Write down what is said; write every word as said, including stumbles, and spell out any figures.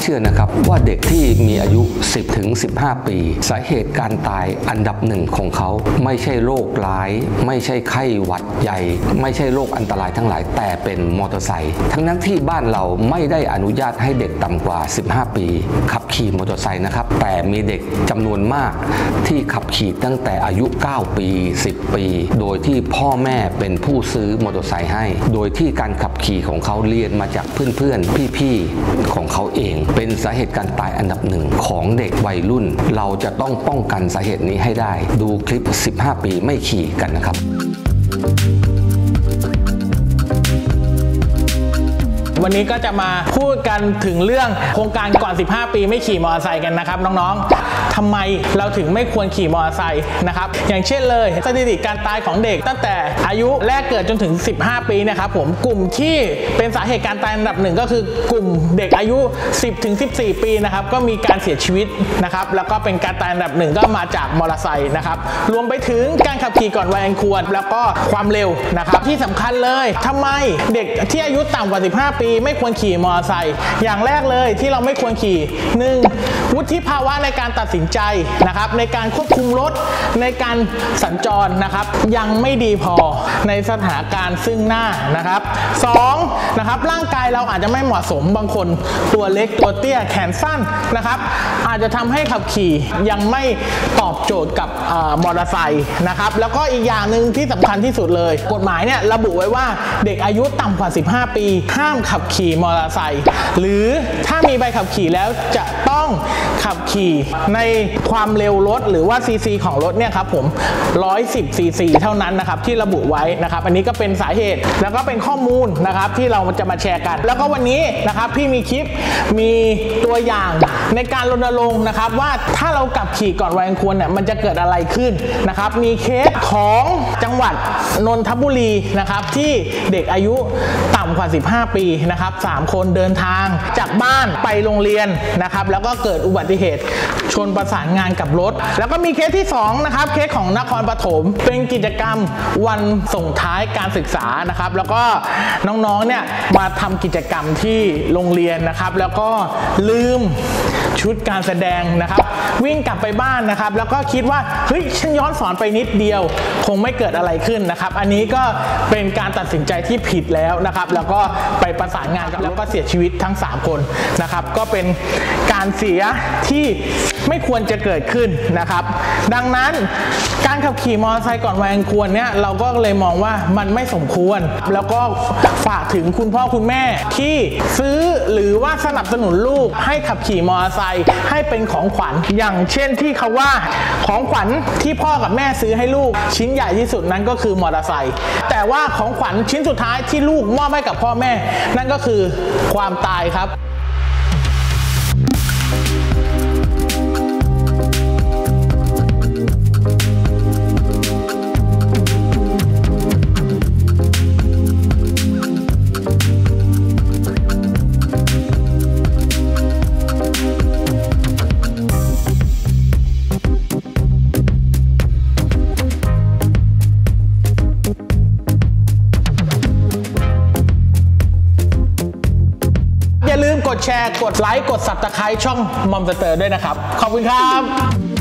เชื่อนะครับว่าเด็กที่มีอายุ สิบถึงสิบห้า ปีสาเหตุการตายอันดับหนึ่งของเขาไม่ใช่โรคร้ายไม่ใช่ไข้หวัดใหญ่ไม่ใช่โรคอันตรายทั้งหลายแต่เป็นมอเตอร์ไซค์ทั้งนั้นที่บ้านเราไม่ได้อนุญาตให้เด็กต่ำกว่าสิบห้าปีขับขี่มอเตอร์ไซค์นะครับแต่มีเด็กจำนวนมากที่ขับขี่ตั้งแต่อายุเก้าปีสิบปีโดยที่พ่อแม่เป็นผู้ซื้อมอเตอร์ไซค์ให้โดยที่การขับขี่ของเขาเรียนมาจากเพื่อนๆพี่ๆของเขาเองเป็นสาเหตุการตายอันดับหนึ่งของเด็กวัยรุ่นเราจะต้องป้องกันสาเหตุนี้ให้ได้ดูคลิปสิบห้าปีไม่ขี่กันนะครับวันนี้ก็จะมาพูดกันถึงเรื่องโครงการก่อนสิบห้าปีไม่ขี่มอเตอร์ไซค์กันนะครับน้องๆทำไมเราถึงไม่ควรขี่มอเตอร์ไซค์นะครับอย่างเช่นเลยสถิติการตายของเด็กตั้งแต่อายุแรกเกิดจนถึงสิบห้าปีนะครับผมกลุ่มที่เป็นสาเหตุการตายอันดับหนึ่งก็คือกลุ่มเด็กอายุ สิบถึงสิบสี่ ปีนะครับก็มีการเสียชีวิตนะครับแล้วก็เป็นการตายอันดับหนึ่งก็มาจากมอเตอร์ไซค์นะครับรวมไปถึงการขับขี่ก่อนวัยอันควรแล้วก็ความเร็วนะครับที่สำคัญเลยทำไมเด็กที่อายุต่ำกว่าสิบห้าปีไม่ควรขี่มอเตอร์ไซค์อย่างแรกเลยที่เราไม่ควรขี่หนึ่งวุฒิภาวะในการตัดสินใจนะครับในการควบคุมรถในการสัญจรนะครับยังไม่ดีพอในสถานการณ์ซึ่งหน้านะครับสองนะครับร่างกายเราอาจจะไม่เหมาะสมบางคนตัวเล็กตัวเตี้ยแขนสั้นนะครับอาจจะทำให้ขับขี่ยังไม่ตอบโจทย์กับมอเตอร์ไซค์นะครับแล้วก็อีกอย่างหนึ่งที่สำคัญที่สุดเลยกฎหมายเนี่ยระบุไว้ว่าเด็กอายุต่ำกว่าสิบห้าปีห้ามขับขับขี่มอเตอร์ไซค์หรือถ้ามีใบขับขี่แล้วจะต้องขับขี่ในความเร็วรถหรือว่าซีซีของรถเนี่ยครับผมหนึ่งร้อยสิบซีซีเท่านั้นนะครับที่ระบุไว้นะครับอันนี้ก็เป็นสาเหตุแล้วก็เป็นข้อมูลนะครับที่เราจะมาแชร์กันแล้วก็วันนี้นะครับพี่มีคลิปมีตัวอย่างในการรณรงค์นะครับว่าถ้าเราขับขี่ก่อนวัยอันควรเนี่ยมันจะเกิดอะไรขึ้นนะครับมีเคสของจังหวัดนนทบุรีนะครับที่เด็กอายุต่ำกว่าสิบห้าปีนะครับสามคนเดินทางจากบ้านไปโรงเรียนนะครับแล้วก็เกิดอุบัติเหตุชนประสานงานกับรถแล้วก็มีเคสที่สองนะครับเคสของนครปฐมเป็นกิจกรรมวันส่งท้ายการศึกษานะครับแล้วก็น้องๆเนี่ยมาทำกิจกรรมที่โรงเรียนนะครับแล้วก็ลืมชุดการแสดงนะครับวิ่งกลับไปบ้านนะครับแล้วก็คิดว่าเฮ้ยฉันย้อนสอนไปนิดเดียวคงไม่เกิดอะไรขึ้นนะครับอันนี้ก็เป็นการตัดสินใจที่ผิดแล้วนะครับแล้วก็ไปประสานงานแล้วก็เสียชีวิตทั้งสามคนนะครับก็เป็นการเสียที่ไม่ควรจะเกิดขึ้นนะครับดังนั้นการขับขี่มอเตอร์ไซค์ก่อนวัยอันควรเนี่ยเราก็เลยมองว่ามันไม่สมควรแล้วก็ฝากถึงคุณพ่อคุณแม่ที่ซื้อหรือว่าสนับสนุนลูกให้ขับขี่มอเตอร์ไซค์ให้เป็นของขวัญอย่างเช่นที่เขาว่าของขวัญที่พ่อกับแม่ซื้อให้ลูกชิ้นใหญ่ที่สุดนั้นก็คือมอเตอร์ไซค์แต่ว่าของขวัญชิ้นสุดท้ายที่ลูกมอบให้กับพ่อแม่นั่นก็คือความตายครับกดแชร์กดไลค์กดซับสไครบ์ช่อง Momster ด้วยนะครับขอบคุณครับ